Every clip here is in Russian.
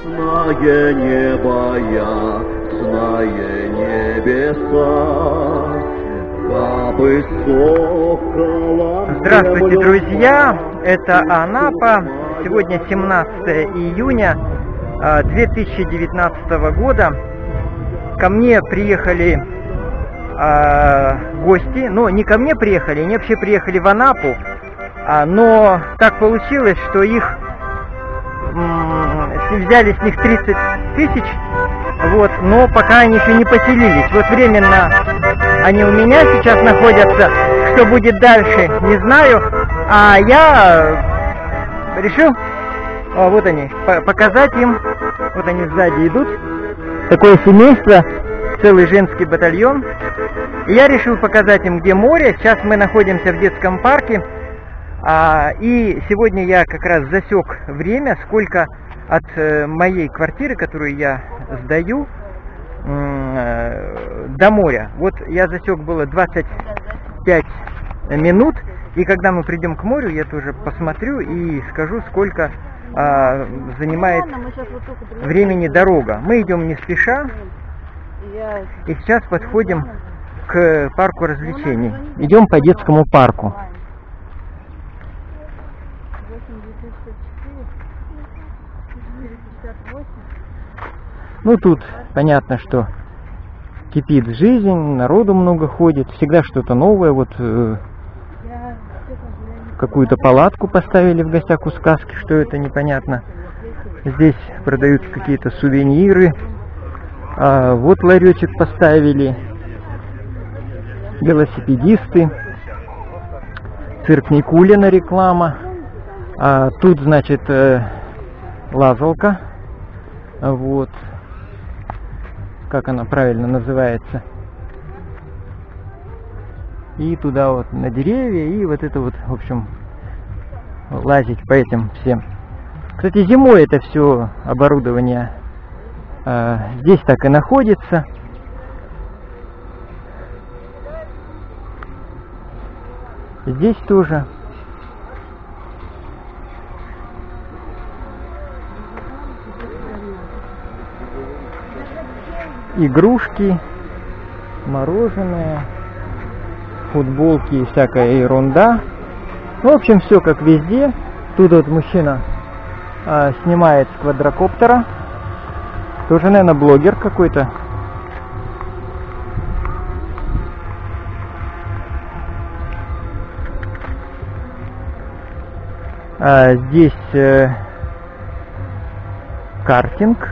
Сное небо, ясное небеса. Здравствуйте, друзья! Это Анапа. Сегодня 17 июня 2019 года. Ко мне приехали гости. Ну, не ко мне приехали, они вообще приехали в Анапу. Но так получилось, что их взяли с них 30 тысяч. Вот, но пока они еще не поселились. Вот временно они у меня сейчас находятся. Что будет дальше, не знаю. А я решил, вот они, показать им. Вот они сзади идут. Такое семейство, целый женский батальон. И я решил показать им, где море. Сейчас мы находимся в детском парке. И сегодня я как раз засек время, сколько от моей квартиры, которую я сдаю, до моря. Вот я засек было 25 минут, и когда мы придем к морю, я тоже посмотрю и скажу, сколько занимает времени дорога. Мы идем не спеша, и сейчас подходим к парку развлечений. Идем по детскому парку. Ну, тут понятно, что кипит жизнь, народу много ходит, всегда что-то новое. Вот какую-то палатку поставили в гостях у сказки, что это непонятно. Здесь продают какие-то сувениры. Вот ларечек поставили. Велосипедисты. Цирк Никулина реклама. Тут, значит, лазалка. Вот. Как она правильно называется. И туда вот на деревья, и вот это вот, в общем, лазить по этим всем. Кстати, зимой это все оборудование здесь так и находится. Здесь тоже. Игрушки, мороженое, футболки и всякая ерунда. В общем, все как везде. Тут вот мужчина снимает с квадрокоптера. Тоже, наверное, блогер какой-то. Здесь картинг.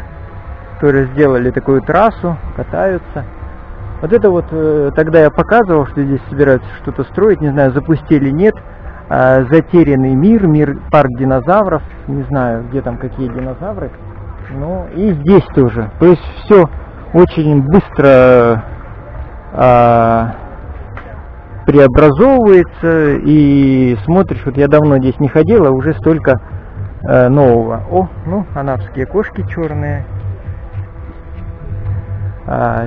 Которые сделали такую трассу, катаются. Вот это вот тогда я показывал, что здесь собираются что-то строить, не знаю, запустили, нет. Затерянный мир, парк динозавров, не знаю, где там какие динозавры. Ну и здесь тоже. То есть все очень быстро преобразовывается, и смотришь, вот я давно здесь не ходил, а уже столько нового. О, ну, анапские кошки черные.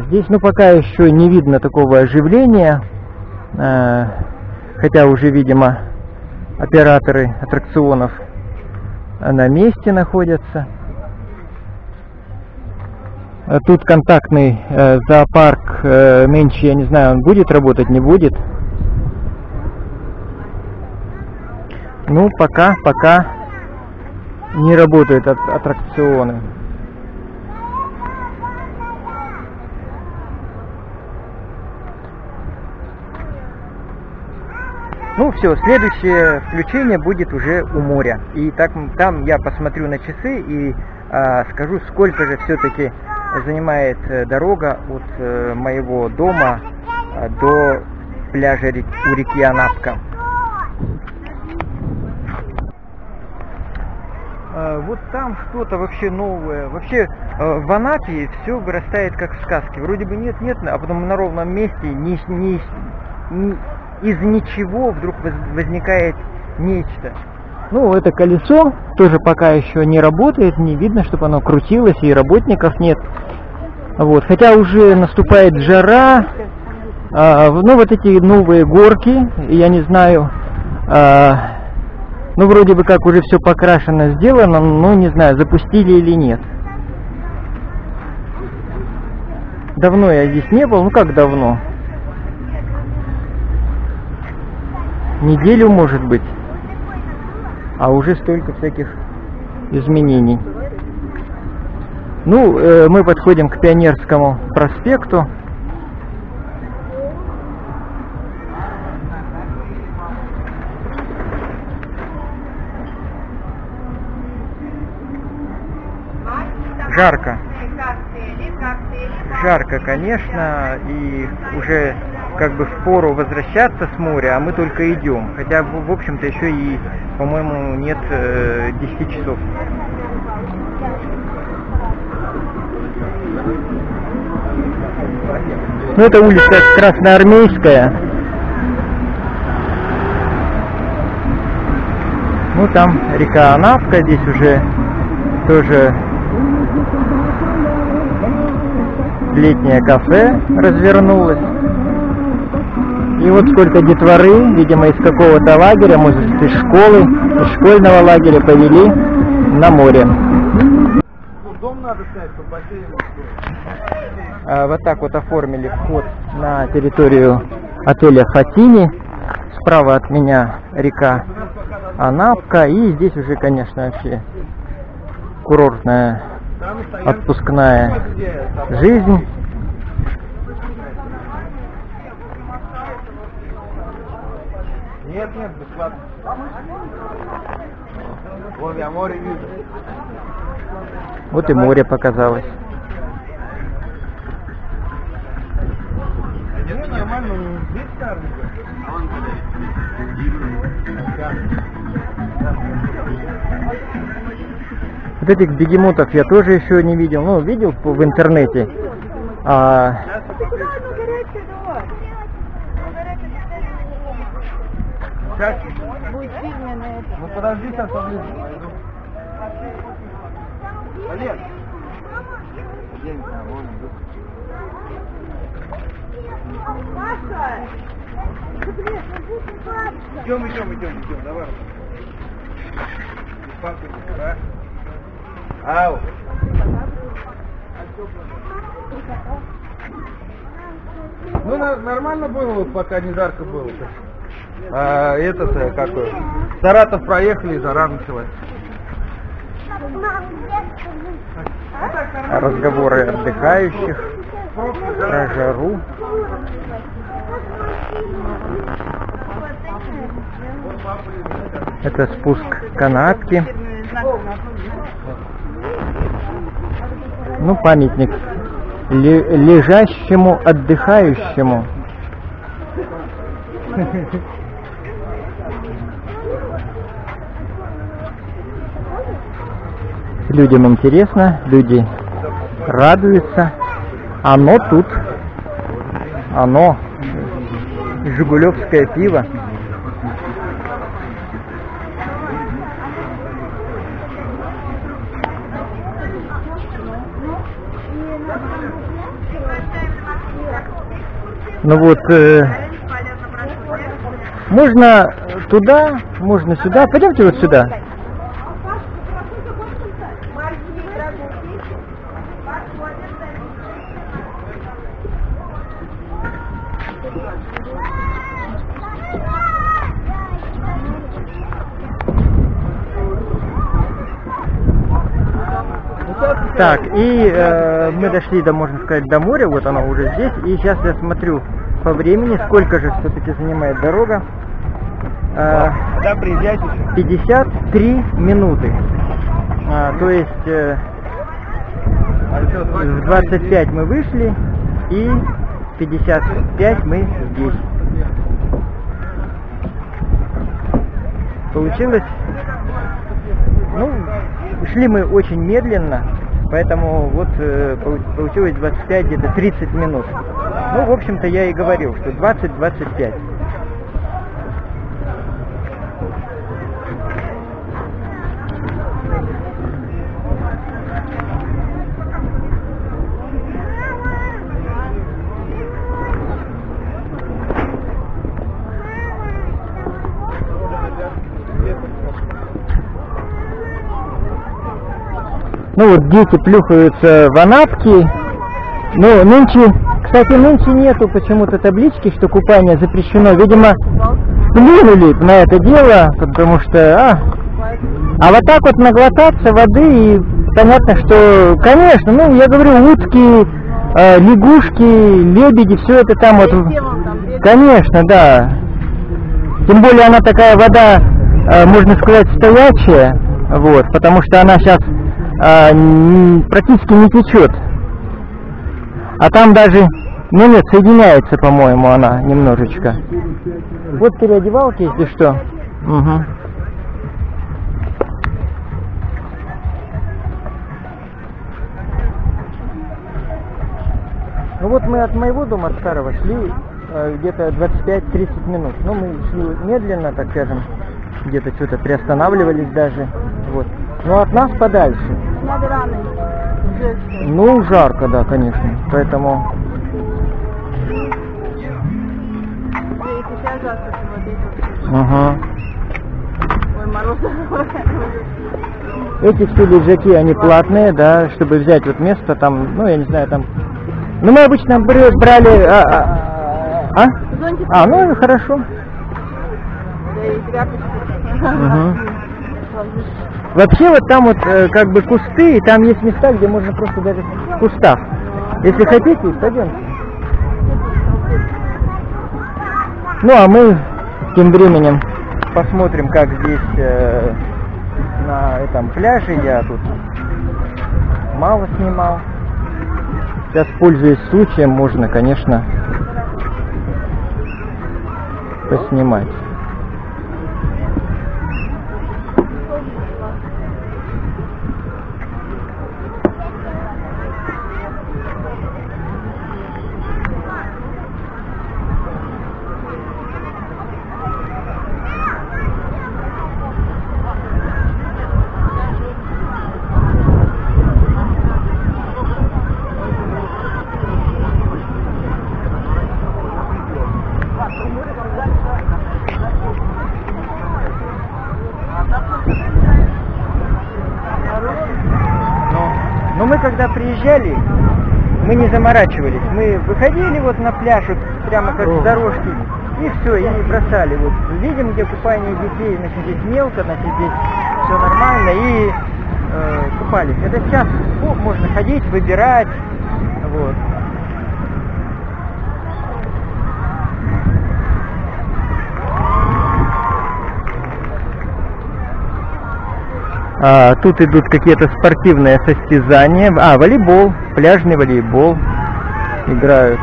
Здесь, ну, пока еще не видно такого оживления, хотя уже, видимо, операторы аттракционов на месте находятся. Тут контактный зоопарк меньше, я не знаю, он будет работать, не будет. Ну, пока не работают аттракционы. Ну все, следующее включение будет уже у моря. И так, там я посмотрю на часы и скажу, сколько же все-таки занимает дорога от моего дома до пляжа у реки Анапка. Вот там что-то вообще новое. Вообще в Анапе все вырастает как в сказке. Вроде бы нет-нет, а потом на ровном месте из ничего вдруг возникает нечто. Ну, это колесо тоже пока еще не работает, не видно, чтобы оно крутилось, и работников нет. Вот. Хотя уже наступает жара, ну, вот эти новые горки, я не знаю, ну, вроде бы как уже все покрашено, сделано, но не знаю, запустили или нет. Давно я здесь не был, ну как давно? Неделю, может быть. А уже столько всяких изменений. Ну, мы подходим к Пионерскому проспекту. Жарко. Жарко, конечно, и уже как бы впору возвращаться с моря, а мы только идем. Хотя, в общем-то, еще и, по-моему, нет 10 часов. Ну, это улица Красноармейская. Ну, там река Анапка, здесь уже тоже летнее кафе развернулось. И вот сколько детворы, видимо, из какого-то лагеря, может, из школы, из школьного лагеря повели на море. Вот так вот оформили вход на территорию отеля Хатини. Справа от меня река Анапка. И здесь уже, конечно, вообще курортная отпускная жизнь. Нет, бесплатно. Вон я море вижу. Вот и море показалось. Вот этих бегемотов я тоже еще не видел, но видел в интернете. Ну подожди, сейчас поближе. Олег! Идем, давай. Ау! Ну, нормально было, пока не жарко было. Саратов проехали, жара началась. Разговоры отдыхающих про жару. Это спуск канатки. Ну, памятник лежащему отдыхающему. Людям интересно, люди радуются. Оно тут. Оно. Жигулевское пиво. Ну вот, можно туда, можно сюда. Пойдемте вот сюда. Так, и мы дошли, можно сказать, до моря, вот оно уже здесь, и сейчас я смотрю по времени, сколько же все-таки занимает дорога. 53 минуты, то есть в 25 мы вышли, и 55 мы здесь. Получилось, ну, шли мы очень медленно. Поэтому вот получилось 25, где-то 30 минут. Ну, в общем-то, я и говорил, что 20-25. Ну вот дети плюхаются в Анапке, Ну, нынче, кстати, нынче нету почему-то таблички, что купание запрещено. Видимо, плюнули на это дело, потому что... А вот так вот наглотаться воды, и понятно, что, конечно, ну, я говорю, утки, лягушки, лебеди, все это там вот... Конечно, да. Тем более она такая вода, можно сказать, стоячая, вот, потому что она сейчас практически не течет. А там даже, ну нет, соединяется, по-моему, она немножечко. Вот переодевалки, если что. Угу. Ну вот мы от моего дома, от старого, шли где-то 25-30 минут. Ну мы шли медленно, так скажем, где-то что-то приостанавливались даже. Вот. Но от нас подальше. Надо рано. Ну, жарко, да, конечно, поэтому... Ага. Ой, мороз. Эти все лежаки, они платные, да, чтобы взять вот место там, ну, я не знаю, там... Ну, мы обычно брали... ну, хорошо. Ага. Вообще вот там вот как бы кусты, и там есть места, где можно просто даже в кустах. Если хотите, пойдемте. Ну а мы тем временем посмотрим, как здесь на этом пляже. Я тут мало снимал. Сейчас, пользуясь случаем, можно, конечно, поснимать. Приезжали, мы не заморачивались, мы выходили вот на пляж, вот, прямо как с дорожки, и все, и не бросали. Вот видим, где купание детей, значит, здесь мелко, значит, здесь все нормально, и купались. Это сейчас можно ходить, выбирать, вот. Тут идут какие-то спортивные состязания. Волейбол, пляжный волейбол играют.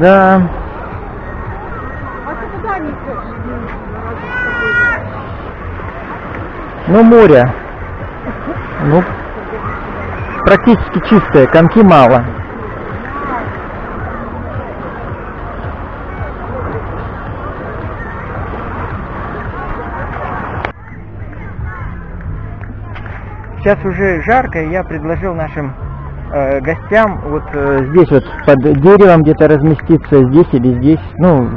Да. Ну, море. Ну, практически чистое, комки мало. Сейчас уже жарко, и я предложил нашим гостям вот здесь вот под деревом где-то разместиться, здесь или здесь, ну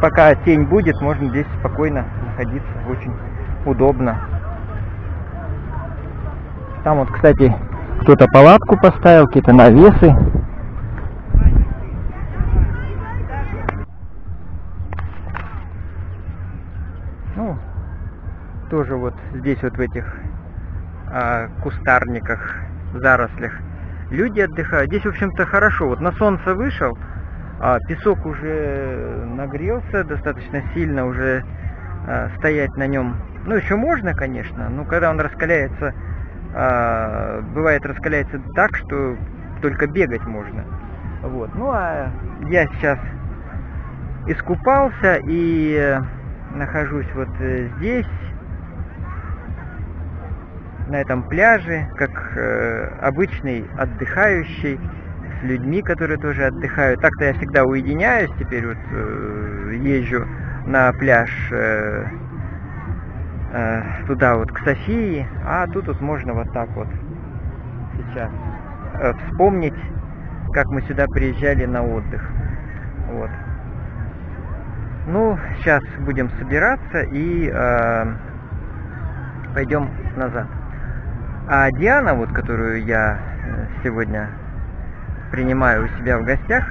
пока тень будет, можно здесь спокойно находиться, очень удобно. Там вот, кстати, кто-то палатку поставил, какие-то навесы. Ну, тоже вот здесь вот в этих кустарниках, зарослях люди отдыхают. Здесь, в общем-то, хорошо. Вот на солнце вышел, песок уже нагрелся достаточно сильно, уже стоять на нем. Ну, еще можно, конечно, но когда он раскаляется бывает раскаляется так, что только бегать можно. Вот. Ну а я сейчас искупался и нахожусь вот здесь, на этом пляже, как обычный отдыхающий, с людьми, которые тоже отдыхают. Так-то я всегда уединяюсь, теперь вот езжу на пляж туда вот к Софии, а тут вот можно вот так вот сейчас вспомнить, как мы сюда приезжали на отдых. Вот. Ну, сейчас будем собираться и пойдем назад. А Диана, вот которую я сегодня принимаю у себя в гостях,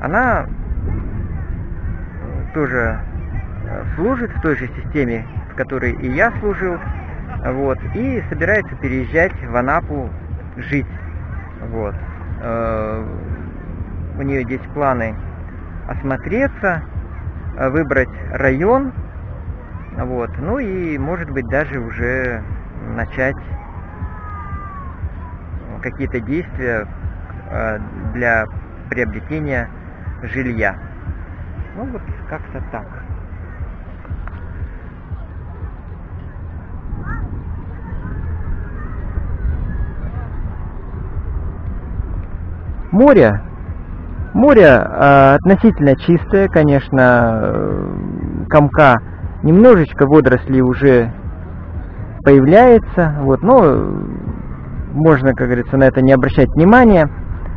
она тоже служит в той же системе, в которой и я служил, вот, и собирается переезжать в Анапу жить. Вот. У нее здесь планы осмотреться, выбрать район, вот, ну и, может быть, даже уже начать какие-то действия для приобретения жилья. Ну вот как-то так. Море. Море относительно чистое, конечно, комка немножечко водорослей уже появляется, вот, но можно, как говорится, на это не обращать внимания.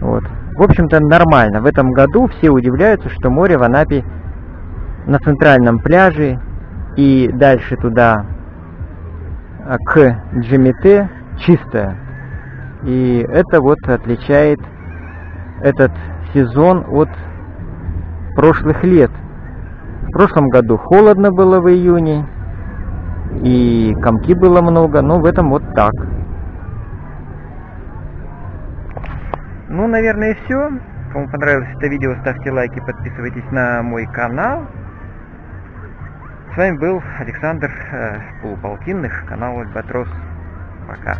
Вот. В общем-то, нормально. В этом году все удивляются, что море в Анапе на центральном пляже и дальше туда к Джимити чистое. И это вот отличает этот сезон от прошлых лет. В прошлом году холодно было в июне, и комки было много, но в этом вот так. Ну, наверное, и все. Кому понравилось это видео, ставьте лайки, подписывайтесь на мой канал. С вами был Александр Полуполтинных, канал Альбатрос. Пока.